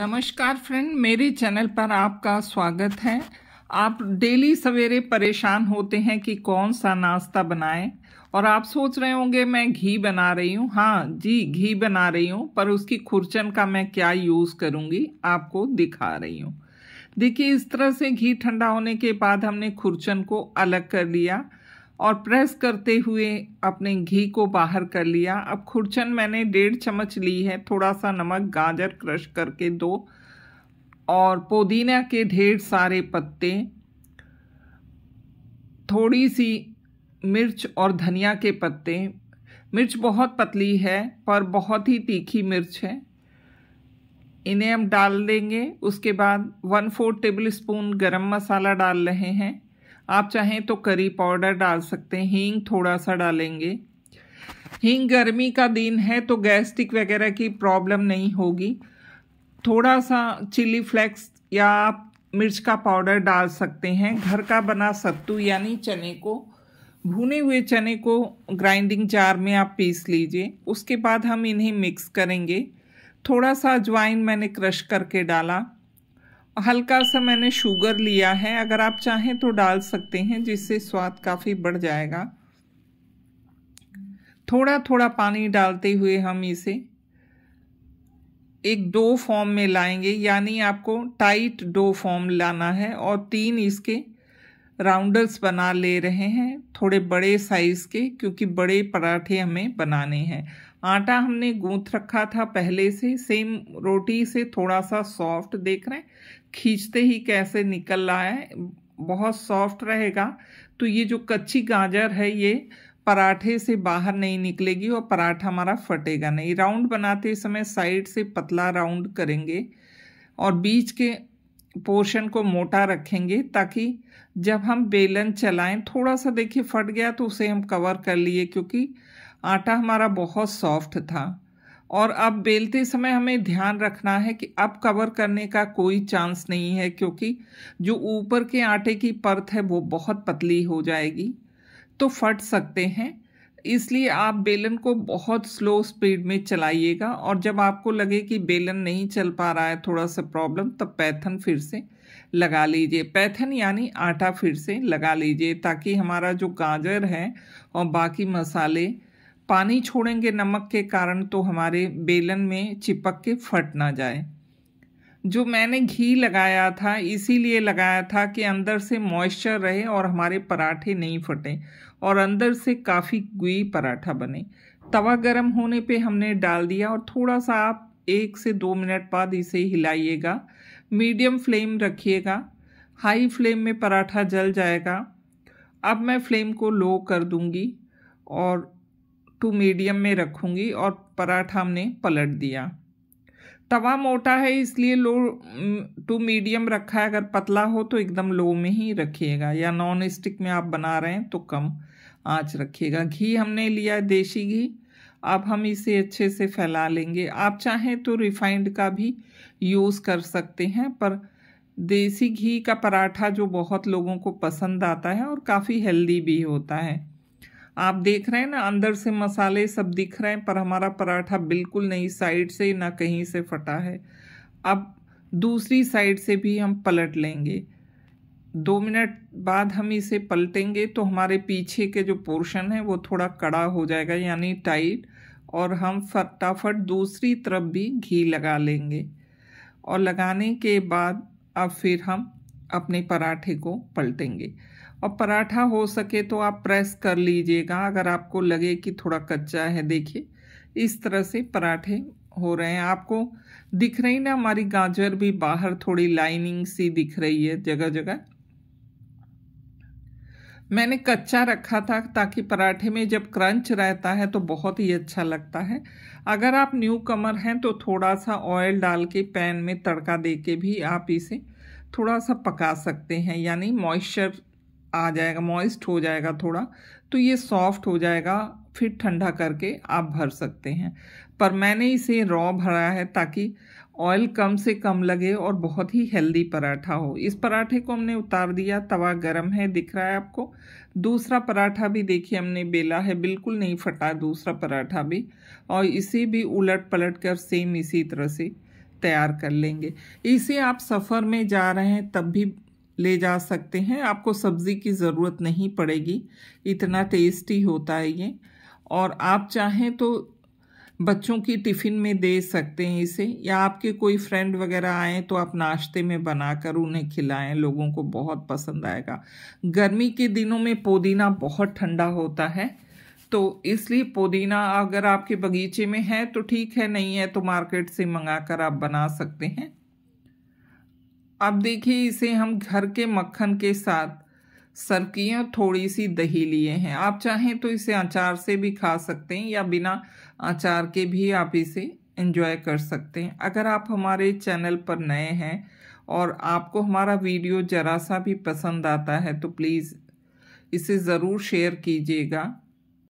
नमस्कार फ्रेंड, मेरे चैनल पर आपका स्वागत है। आप डेली सवेरे परेशान होते हैं कि कौन सा नाश्ता बनाएं और आप सोच रहे होंगे मैं घी बना रही हूँ। हाँ जी, घी बना रही हूँ, पर उसकी खुरचन का मैं क्या यूज़ करूँगी आपको दिखा रही हूँ। देखिए, इस तरह से घी ठंडा होने के बाद हमने खुरचन को अलग कर लिया और प्रेस करते हुए अपने घी को बाहर कर लिया। अब खुरचन मैंने 1.5 चम्मच ली है, थोड़ा सा नमक, गाजर क्रश करके 2 और पुदीना के ढेर सारे पत्ते, थोड़ी सी मिर्च और धनिया के पत्ते। मिर्च बहुत पतली है पर बहुत ही तीखी मिर्च है, इन्हें हम डाल देंगे। उसके बाद 1/4 टेबल स्पून गरम मसाला डाल रहे हैं। आप चाहें तो करी पाउडर डाल सकते हैं, हींग थोड़ा सा डालेंगे। हींग गर्मी का दिन है तो गैस्ट्रिक वगैरह की प्रॉब्लम नहीं होगी। थोड़ा सा चिली फ्लेक्स या आप मिर्च का पाउडर डाल सकते हैं। घर का बना सत्तू यानी चने को, भुने हुए चने को ग्राइंडिंग जार में आप पीस लीजिए। उसके बाद हम इन्हें मिक्स करेंगे। थोड़ा सा अजवाइन मैंने क्रश करके डाला, हल्का सा मैंने शुगर लिया है, अगर आप चाहें तो डाल सकते हैं, जिससे स्वाद काफ़ी बढ़ जाएगा। थोड़ा थोड़ा पानी डालते हुए हम इसे एक डो फॉर्म में लाएंगे, यानी आपको टाइट डो फॉर्म लाना है। और 3 इसके राउंडल्स बना ले रहे हैं, थोड़े बड़े साइज़ के, क्योंकि बड़े पराठे हमें बनाने हैं। आटा हमने गूंथ रखा था पहले से, सेम रोटी से थोड़ा सा सॉफ्ट, देख रहे हैं खींचते ही कैसे निकल रहा है, बहुत सॉफ्ट रहेगा। तो ये जो कच्ची गाजर है ये पराठे से बाहर नहीं निकलेगी और पराठा हमारा फटेगा नहीं। राउंड बनाते समय साइड से पतला राउंड करेंगे और बीच के पोर्शन को मोटा रखेंगे, ताकि जब हम बेलन चलाएं, थोड़ा सा देखिए फट गया तो उसे हम कवर कर लिए, क्योंकि आटा हमारा बहुत सॉफ्ट था। और अब बेलते समय हमें ध्यान रखना है कि अब कवर करने का कोई चांस नहीं है, क्योंकि जो ऊपर के आटे की परत है वो बहुत पतली हो जाएगी तो फट सकते हैं। इसलिए आप बेलन को बहुत स्लो स्पीड में चलाइएगा, और जब आपको लगे कि बेलन नहीं चल पा रहा है, थोड़ा सा प्रॉब्लम, तब पैथन फिर से लगा लीजिए। पैथन यानी आटा फिर से लगा लीजिए, ताकि हमारा जो गाजर है और बाकी मसाले पानी छोड़ेंगे नमक के कारण, तो हमारे बेलन में चिपक के फट ना जाए। जो मैंने घी लगाया था इसीलिए लगाया था कि अंदर से मॉइस्चर रहे और हमारे पराठे नहीं फटें और अंदर से काफ़ी गुई पराठा बने। तवा गरम होने पे हमने डाल दिया और थोड़ा सा आप 1 से 2 मिनट बाद इसे हिलाइएगा। मीडियम फ्लेम रखिएगा, हाई फ्लेम में पराठा जल जाएगा। अब मैं फ्लेम को लो कर दूंगी और टू मीडियम में रखूंगी और पराठा हमने पलट दिया। तवा मोटा है इसलिए लो टू मीडियम रखा है, अगर पतला हो तो एकदम लो में ही रखिएगा, या नॉन स्टिक में आप बना रहे हैं तो कम आंच रखिएगा। घी हमने लिया देसी घी, अब हम इसे अच्छे से फैला लेंगे। आप चाहें तो रिफाइंड का भी यूज़ कर सकते हैं, पर देसी घी का पराठा जो बहुत लोगों को पसंद आता है और काफ़ी हेल्दी भी होता है। आप देख रहे हैं ना, अंदर से मसाले सब दिख रहे हैं, पर हमारा पराठा बिल्कुल नहीं साइड से ना कहीं से फटा है। अब दूसरी साइड से भी हम पलट लेंगे। 2 मिनट बाद हम इसे पलटेंगे तो हमारे पीछे के जो पोर्शन है वो थोड़ा कड़ा हो जाएगा, यानी टाइट, और हम फटाफट दूसरी तरफ भी घी लगा लेंगे। और लगाने के बाद अब फिर हम अपने पराठे को पलटेंगे। और पराठा हो सके तो आप प्रेस कर लीजिएगा, अगर आपको लगे कि थोड़ा कच्चा है। देखिए इस तरह से पराठे हो रहे हैं, आपको दिख रही ना हमारी गाजर भी बाहर थोड़ी लाइनिंग सी दिख रही है जगह जगह। मैंने कच्चा रखा था ताकि पराठे में जब क्रंच रहता है तो बहुत ही अच्छा लगता है। अगर आप न्यू कमर हैं तो थोड़ा सा ऑयल डाल के पैन में तड़का दे के भी आप इसे थोड़ा सा पका सकते हैं, यानी मॉइस्चर आ जाएगा, मॉइस्ट हो जाएगा थोड़ा, तो ये सॉफ्ट हो जाएगा। फिर ठंडा करके आप भर सकते हैं, पर मैंने इसे रॉ भरा है ताकि ऑयल कम से कम लगे और बहुत ही हेल्दी पराठा हो। इस पराठे को हमने उतार दिया, तवा गरम है, दिख रहा है आपको। दूसरा पराठा भी देखिए हमने बेला है, बिल्कुल नहीं फटा दूसरा पराठा भी, और इसे भी उलट पलट कर सेम इसी तरह से तैयार कर लेंगे। इसे आप सफ़र में जा रहे हैं तब भी ले जा सकते हैं, आपको सब्ज़ी की ज़रूरत नहीं पड़ेगी, इतना टेस्टी होता है ये। और आप चाहें तो बच्चों की टिफ़िन में दे सकते हैं इसे, या आपके कोई फ्रेंड वगैरह आए तो आप नाश्ते में बनाकर उन्हें खिलाएं, लोगों को बहुत पसंद आएगा। गर्मी के दिनों में पुदीना बहुत ठंडा होता है, तो इसलिए पुदीना अगर आपके बगीचे में है तो ठीक है, नहीं है तो मार्केट से मंगाकर आप बना सकते हैं। अब देखिए इसे हम घर के मक्खन के साथ सर्व किए, थोड़ी सी दही लिए हैं। आप चाहें तो इसे अचार से भी खा सकते हैं या बिना अचार के भी आप इसे एंजॉय कर सकते हैं। अगर आप हमारे चैनल पर नए हैं और आपको हमारा वीडियो ज़रा सा भी पसंद आता है तो प्लीज़ इसे ज़रूर शेयर कीजिएगा।